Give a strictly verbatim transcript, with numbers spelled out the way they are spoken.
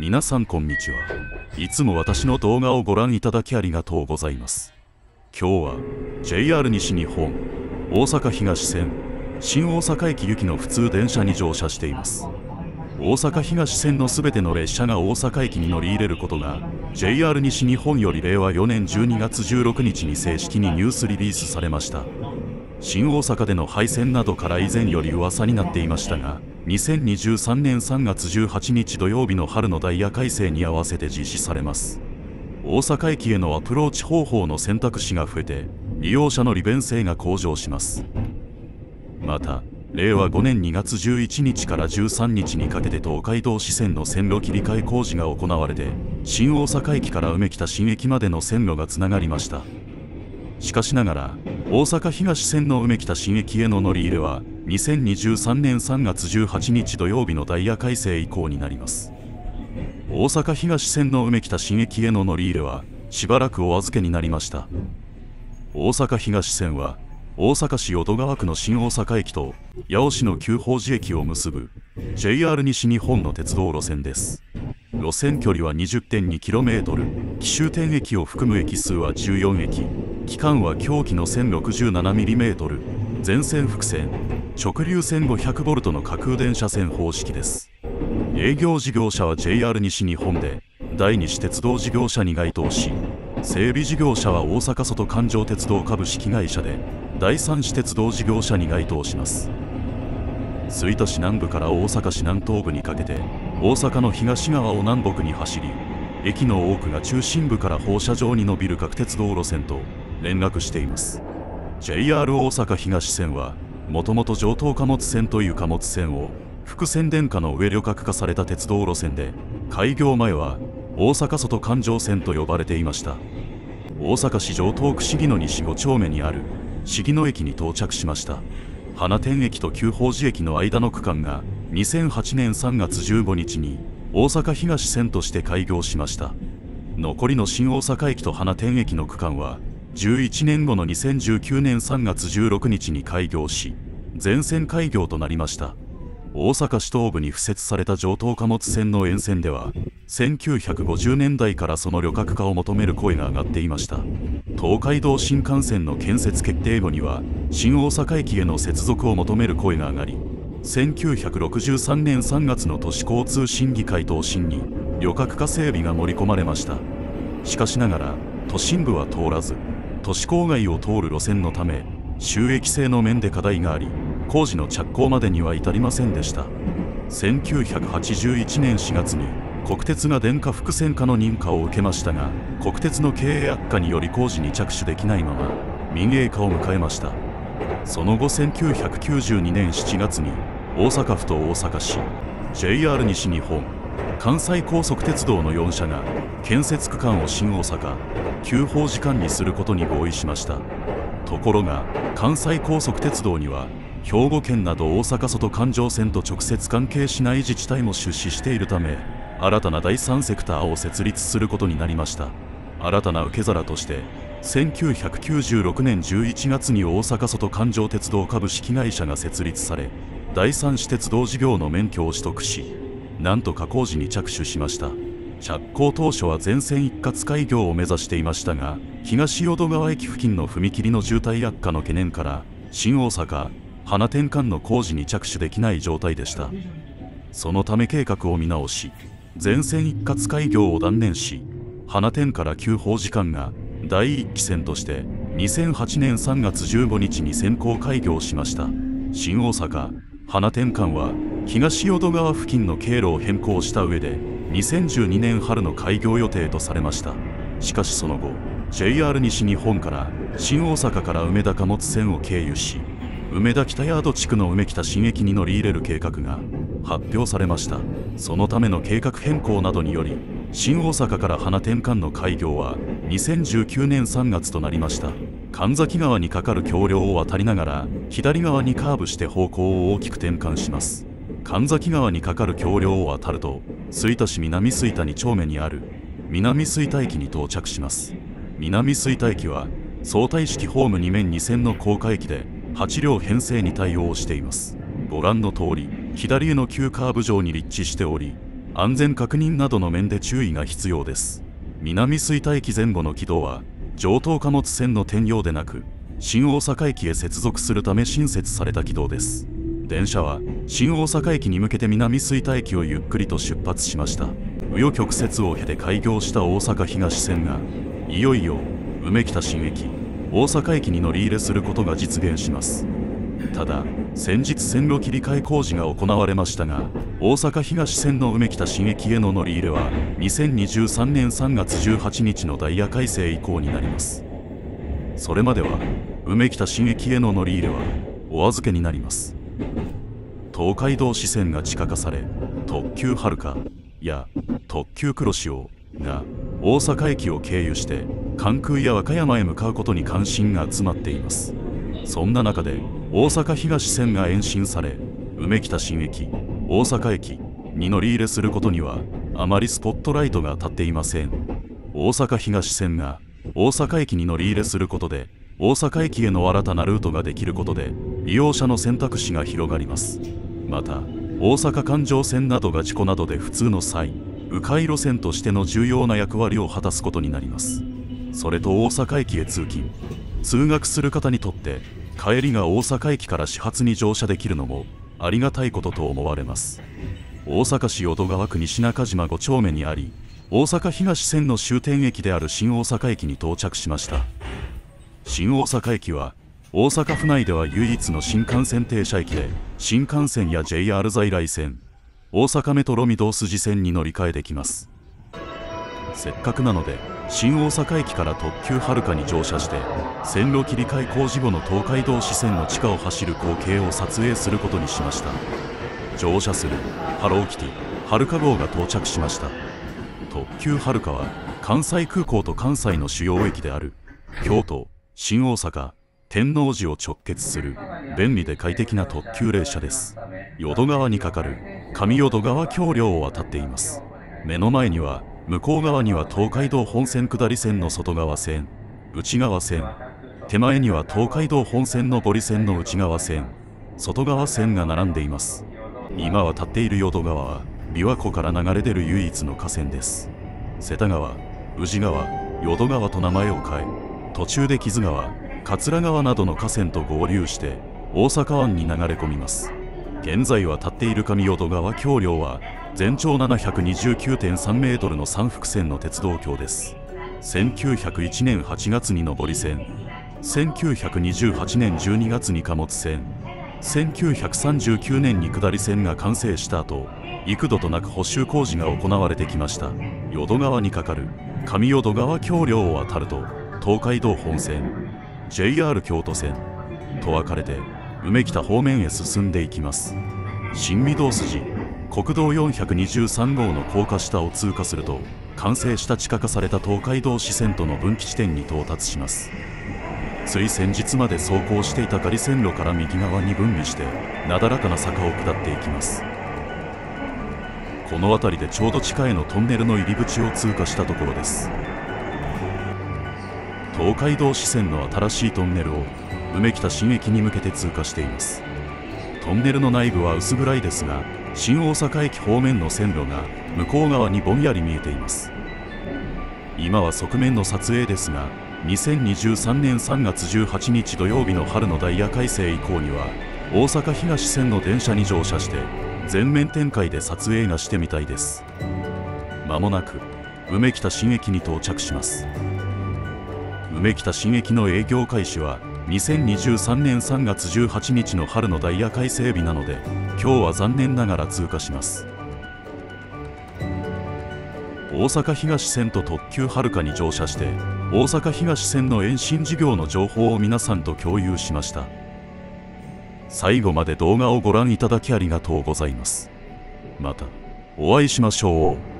皆さんこんにちは。いつも私の動画をご覧いただきありがとうございます。今日は ジェイアール 西日本大阪東線新大阪駅行きの普通電車に乗車しています。大阪東線の全ての列車が大阪駅に乗り入れることが ジェイアール 西日本よりれいわよねんじゅうにがつじゅうろくにちに正式にニュースリリースされました。新大阪での廃線などから以前より噂になっていましたが、にせんにじゅうさんねんさんがつじゅうはちにち土曜日の春のダイヤ改正に合わせて実施されます。大阪駅へのアプローチ方法の選択肢が増えて、利用者の利便性が向上します。またれいわごねんにがつじゅういちにちからじゅうさんにちにかけて東海道支線の線路切り替え工事が行われて、新大阪駅から梅北新駅までの線路がつながりました。しかしながら大阪東線の梅北新駅への乗り入れはにせんにじゅうさんねんさんがつじゅうはちにち土曜日のダイヤ改正以降になります。大阪東線の梅北新駅への乗り入れはしばらくお預けになりました。大阪東線は大阪市淀川区の新大阪駅と八尾市の久宝寺駅を結ぶ ジェイアール 西日本の鉄道路線です。路線距離は にじゅってんにキロメートル、紀州店駅を含む駅数はじゅうよんえき、期間は狭軌の せんろくじゅうななミリメートル、全線複線、直流 せんごひゃくボルト の架空電車線方式です。営業事業者は ジェイアール 西日本で、第二子鉄道事業者に該当し、整備事業者は大阪外環状鉄道株式会社で、第三子鉄道事業者に該当します。吹田市南部から大阪市南東部にかけて、大阪の東側を南北に走り、駅の多くが中心部から放射状に伸びる各鉄道路線と連絡しています。ジェイアール 大阪東線は、もともと上等貨物線という貨物線を副線電化の上旅客化された鉄道路線で、開業前は大阪外環状線と呼ばれていました。大阪市上東区市議の西ごちょうめにある市議の駅に到着しました。花天駅と久宝寺駅の間の区間がにせんはちねんさんがつじゅうごにちに大阪東線として開業しました。残りの新大阪駅と花天駅の区間は、じゅういちねんごのにせんじゅうきゅうねんさんがつじゅうろくにちに開業し、全線開業となりました。大阪市東部に敷設された上等貨物線の沿線では、せんきゅうひゃくごじゅうねんだいからその旅客化を求める声が上がっていました。東海道新幹線の建設決定後には、新大阪駅への接続を求める声が上がり、せんきゅうひゃくろくじゅうさんねんさんがつの都市交通審議会答申に旅客化整備が盛り込まれました。しかしながら、都心部は通らず、都市郊外を通る路線のため、収益性の面で課題があり、工事の着工までには至りませんでした。せんきゅうひゃくはちじゅういちねんしがつに国鉄が電化複線化の認可を受けましたが、国鉄の経営悪化により工事に着手できないまま民営化を迎えました。その後せんきゅうひゃくきゅうじゅうにねんしちがつに大阪府と大阪市、ジェイアール 西日本、関西高速鉄道のよんしゃが建設区間を新大阪、久宝寺間にすることに合意しました。ところが関西高速鉄道には兵庫県など大阪外環状線と直接関係しない自治体も出資しているため、新たな第三セクターを設立することになりました。新たな受け皿としてせんきゅうひゃくきゅうじゅうろくねんじゅういちがつに大阪外環状鉄道株式会社が設立され、第三子鉄道事業の免許を取得し、なんとか工事に着手しました。着工当初は全線一括開業を目指していましたが、東淀川駅付近の踏切の渋滞悪化の懸念から、新大阪、花天間の工事に着手できない状態でした。そのため計画を見直し、全線一括開業を断念し、花天から久宝寺間が第一期線としてにせんはちねんさんがつじゅうごにちに先行開業しました。新大阪、花天間は東淀川付近の経路を変更した上で、にせんじゅうにねんはるの開業予定とされました。しかしその後、ジェイアール 西日本から新大阪から梅田貨物線を経由し、梅田北ヤード地区の梅北新駅に乗り入れる計画が発表されました。そのための計画変更などにより、新大阪から花天間の開業はにせんじゅうきゅうねんさんがつとなりました。神崎川に架かる橋梁を渡りながら、左側にカーブして方向を大きく転換します。神崎川に架かる橋梁を渡ると、吹田市南吹田にちょうめにある南吹田駅に到着します。南吹田駅は相対式ホームにめんにせんの高架駅で、はちりょうへんせいに対応しています。ご覧の通り、左への急カーブ上に立地しており、安全確認などの面で注意が必要です。南吹田駅前後の軌道は上等貨物線の転用でなく、新大阪駅へ接続するため新設された軌道です。電車は新大阪駅に向けて南吹田駅をゆっくりと出発しました。紆余曲折を経て開業した大阪東線がいよいよ梅北新駅、大阪駅に乗り入れすることが実現します。ただ、先日線路切り替え工事が行われましたが、大阪東線の梅北新駅への乗り入れはにせんにじゅうさんねんさんがつじゅうはちにちのダイヤ改正以降になります。それまでは梅北新駅への乗り入れはお預けになります。東海道支線が地下化され、特急はるかや特急くろしおが大阪駅を経由して関空や和歌山へ向かうことに関心が集まっています。そんな中で大阪東線が延伸され、梅北新駅、大阪駅に乗り入れすることにはあまりスポットライトが当たっていません。大阪東線が大阪駅に乗り入れすることで、大阪駅への新たなルートができることで利用者の選択肢が広がります。また、大阪環状線などが事故などで不通の際、迂回路線としての重要な役割を果たすことになります。それと、大阪駅へ通勤通学する方にとって、帰りが大阪駅から始発に乗車できるのもありがたいことと思われます。大阪市淀川区西中島ごちょうめにあり、大阪東線の終点駅である新大阪駅に到着しました。新大阪駅は大阪府内では唯一の新幹線停車駅で、新幹線や ジェイアール 在来線、大阪メトロ御堂筋線に乗り換えできます。せっかくなので、新大阪駅から特急はるかに乗車して、線路切り替え工事後の東海道支線の地下を走る光景を撮影することにしました。乗車するハローキティはるか号が到着しました。特急はるかは関西空港と関西の主要駅である京都、新大阪、天王寺を直結する便利で快適な特急列車です。淀川に架かる上淀川橋梁を渡っています。目の前には、向こう側には東海道本線下り線の外側線、内側線、手前には東海道本線の上り線の内側線、外側線が並んでいます。今渡っている淀川は琵琶湖から流れ出る唯一の河川です。瀬田川、宇治川、淀川と名前を変え、途中で木津川、桂川などの河川と合流して大阪湾に流れ込みます。現在渡っている上淀川橋梁は全長 ななひゃくにじゅうきゅうてんさんメートルの三福線の鉄道橋です。せんきゅうひゃくいちねんはちがつに上り線、せんきゅうひゃくにじゅうはちねんじゅうにがつに貨物線、せんきゅうひゃくさんじゅうきゅうねんに下り線が完成した後、幾度となく補修工事が行われてきました。淀川に架かる上淀川橋梁を渡ると、東海道本線、ジェイアール 京都線と分かれて、梅北方面へ進んでいきます。新御堂筋国道よんひゃくにじゅうさんごうの高架下を通過すると、完成した地下化された東海道支線との分岐地点に到達します。つい先日まで走行していた仮線路から右側に分離して、なだらかな坂を下っていきます。この辺りでちょうど地下へのトンネルの入り口を通過したところです。東海道支線の新しいトンネルを梅北新駅に向けて通過しています。トンネルの内部は薄暗いですが、新大阪駅方面の線路が向こう側にぼんやり見えています。今は側面の撮影ですが、にせんにじゅうさんねんさんがつじゅうはちにち土曜日の春のダイヤ改正以降には、大阪東線の電車に乗車して全面展開で撮影がしてみたいです。間もなく梅北新駅に到着します。梅北新駅の営業開始はにせんにじゅうさんねんさんがつじゅうはちにちの春のダイヤ改正日なので、今日は残念ながら通過します。大阪東線と特急はるかに乗車して、大阪東線の延伸事業の情報を皆さんと共有しました。最後まで動画をご覧いただきありがとうございます。またお会いしましょう。